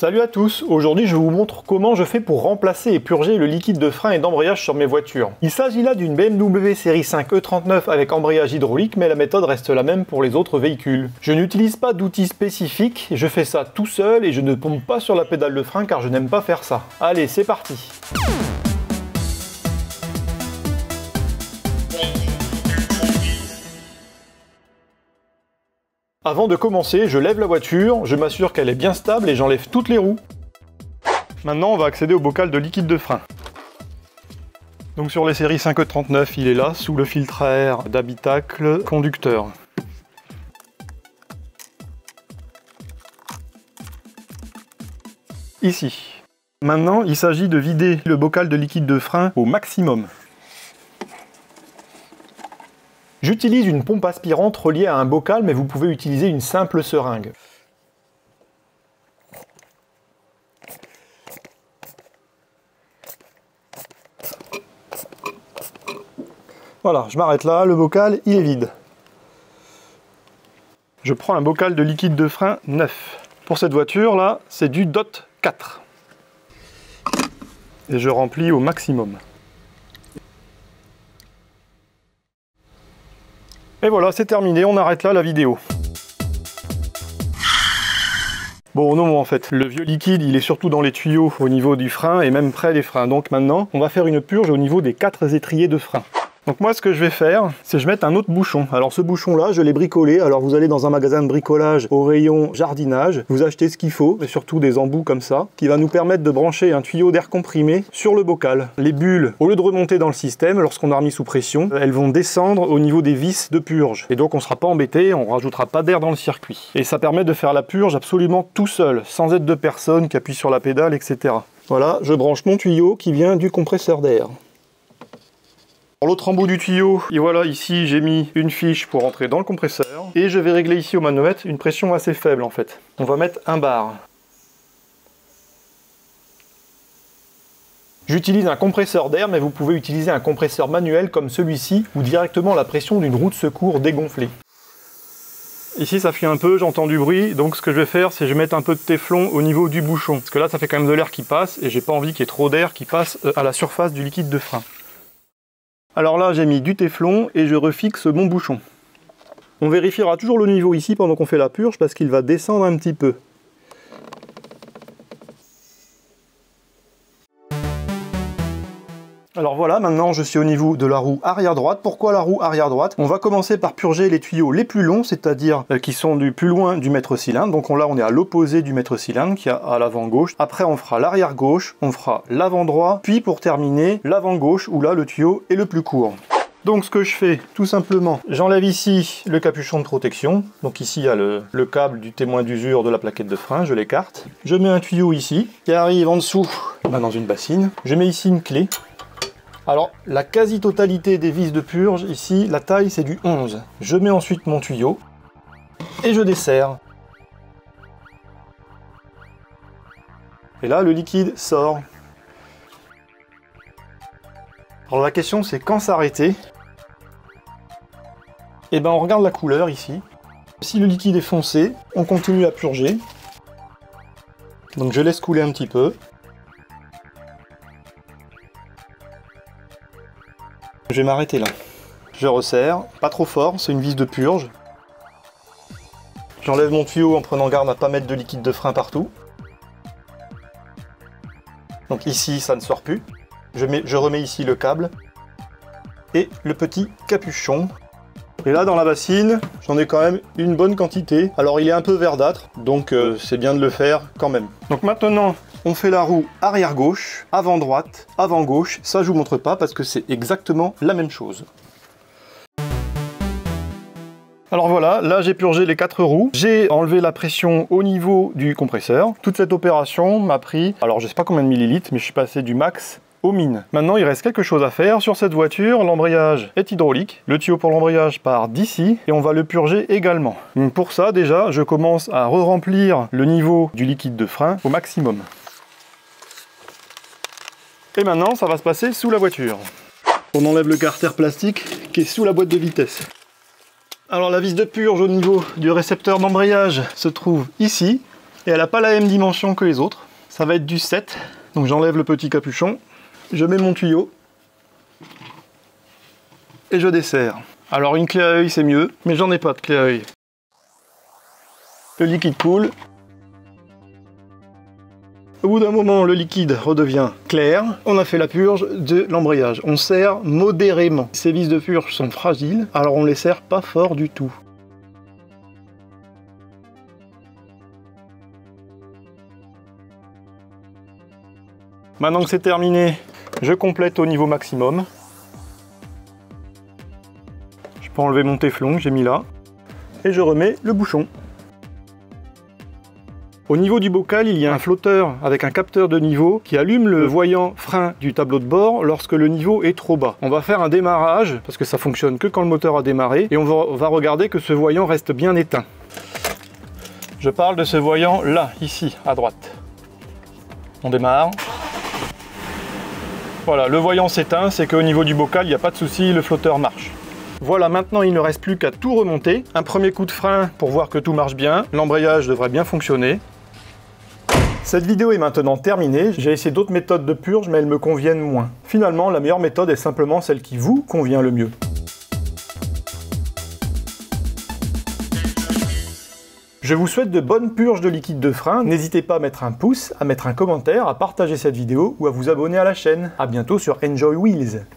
Salut à tous, aujourd'hui je vous montre comment je fais pour remplacer et purger le liquide de frein et d'embrayage sur mes voitures. Il s'agit là d'une BMW série 5 E39 avec embrayage hydraulique, mais la méthode reste la même pour les autres véhicules. Je n'utilise pas d'outils spécifiques, je fais ça tout seul et je ne pompe pas sur la pédale de frein car je n'aime pas faire ça. Allez, c'est parti! Avant de commencer, je lève la voiture, je m'assure qu'elle est bien stable et j'enlève toutes les roues. Maintenant, on va accéder au bocal de liquide de frein. Donc sur les séries 5E39, il est là, sous le filtre à air d'habitacle conducteur. Ici. Maintenant, il s'agit de vider le bocal de liquide de frein au maximum. J'utilise une pompe aspirante reliée à un bocal, mais vous pouvez utiliser une simple seringue. Voilà, je m'arrête là, le bocal, il est vide. Je prends un bocal de liquide de frein neuf. Pour cette voiture, là, c'est du DOT 4. Et je remplis au maximum. Et voilà, c'est terminé, on arrête là la vidéo. Bon non, en fait, le vieux liquide, il est surtout dans les tuyaux au niveau du frein et même près des freins. Donc maintenant, on va faire une purge au niveau des 4 étriers de frein. Donc moi, ce que je vais faire, c'est je vais mettre un autre bouchon. Alors ce bouchon-là, je l'ai bricolé. Alors vous allez dans un magasin de bricolage au rayon jardinage, vous achetez ce qu'il faut, et surtout des embouts comme ça, qui va nous permettre de brancher un tuyau d'air comprimé sur le bocal. Les bulles, au lieu de remonter dans le système, lorsqu'on a remis sous pression, elles vont descendre au niveau des vis de purge. Et donc on ne sera pas embêté, on ne rajoutera pas d'air dans le circuit. Et ça permet de faire la purge absolument tout seul, sans aide de personne qui appuie sur la pédale, etc. Voilà, je branche mon tuyau qui vient du compresseur d'air. Pour l'autre embout du tuyau, et voilà, ici j'ai mis une fiche pour entrer dans le compresseur et je vais régler ici au manomètre une pression assez faible en fait. On va mettre 1 bar. J'utilise un compresseur d'air, mais vous pouvez utiliser un compresseur manuel comme celui-ci ou directement la pression d'une roue de secours dégonflée. Ici ça fuit un peu, j'entends du bruit, donc ce que je vais faire c'est je vais mettre un peu de téflon au niveau du bouchon parce que là ça fait quand même de l'air qui passe et j'ai pas envie qu'il y ait trop d'air qui passe à la surface du liquide de frein. Alors là, j'ai mis du téflon et je refixe mon bouchon. On vérifiera toujours le niveau ici pendant qu'on fait la purge parce qu'il va descendre un petit peu. Alors voilà, maintenant je suis au niveau de la roue arrière droite. Pourquoi la roue arrière droite? On va commencer par purger les tuyaux les plus longs, c'est-à-dire qui sont du plus loin du mètre cylindre. Donc là, on est à l'opposé du mètre cylindre qui est à l'avant gauche. Après, on fera l'arrière gauche, on fera l'avant droit, puis pour terminer, l'avant gauche où là, le tuyau est le plus court. Donc ce que je fais, tout simplement, j'enlève ici le capuchon de protection. Donc ici, il y a le câble du témoin d'usure de la plaquette de frein, je l'écarte. Je mets un tuyau ici qui arrive en dessous dans une bassine. Je mets ici une clé. Alors, la quasi-totalité des vis de purge, ici, la taille, c'est du 11. Je mets ensuite mon tuyau et je desserre. Et là, le liquide sort. Alors, la question, c'est quand s'arrêter? Eh bien, on regarde la couleur, ici. Si le liquide est foncé, on continue à purger. Donc, je laisse couler un petit peu. Je vais m'arrêter là. Je resserre, pas trop fort, c'est une vis de purge. J'enlève mon tuyau en prenant garde à ne pas mettre de liquide de frein partout. Donc ici, ça ne sort plus. Je remets ici le câble et le petit capuchon. Et là, dans la bassine, j'en ai quand même une bonne quantité. Alors, il est un peu verdâtre, donc c'est bien de le faire quand même. Donc maintenant, on fait la roue arrière gauche, avant droite, avant gauche. Ça, je vous montre pas parce que c'est exactement la même chose. Alors voilà, là j'ai purgé les 4 roues, j'ai enlevé la pression au niveau du compresseur. Toute cette opération m'a pris, alors je sais pas combien de millilitres, mais je suis passé du max aux mines. Maintenant, il reste quelque chose à faire. Sur cette voiture, l'embrayage est hydraulique. Le tuyau pour l'embrayage part d'ici et on va le purger également. Donc pour ça, déjà, je commence à re-remplir le niveau du liquide de frein au maximum. Et maintenant, ça va se passer sous la voiture. On enlève le carter plastique qui est sous la boîte de vitesse. Alors la vis de purge au niveau du récepteur d'embrayage se trouve ici. et elle n'a pas la même dimension que les autres. Ça va être du 7, donc j'enlève le petit capuchon, je mets mon tuyau et je desserre. Alors une clé à œil c'est mieux, mais j'en ai pas de clé à œil. Le liquide coule. Au bout d'un moment, le liquide redevient clair. On a fait la purge de l'embrayage. On serre modérément. Ces vis de purge sont fragiles, alors on les serre pas fort du tout. Maintenant que c'est terminé, je complète au niveau maximum. Je peux enlever mon téflon que j'ai mis là. Et je remets le bouchon. Au niveau du bocal, il y a un flotteur avec un capteur de niveau qui allume le voyant frein du tableau de bord lorsque le niveau est trop bas. On va faire un démarrage, parce que ça fonctionne que quand le moteur a démarré, et on va regarder que ce voyant reste bien éteint. Je parle de ce voyant là, ici, à droite. On démarre. Voilà, le voyant s'éteint, c'est qu'au niveau du bocal, il n'y a pas de souci, le flotteur marche. Voilà, maintenant il ne reste plus qu'à tout remonter. Un premier coup de frein pour voir que tout marche bien. L'embrayage devrait bien fonctionner. Cette vidéo est maintenant terminée, j'ai essayé d'autres méthodes de purge mais elles me conviennent moins. Finalement, la meilleure méthode est simplement celle qui vous convient le mieux. Je vous souhaite de bonnes purges de liquide de frein, n'hésitez pas à mettre un pouce, à mettre un commentaire, à partager cette vidéo ou à vous abonner à la chaîne. A bientôt sur Enjoy Wheels.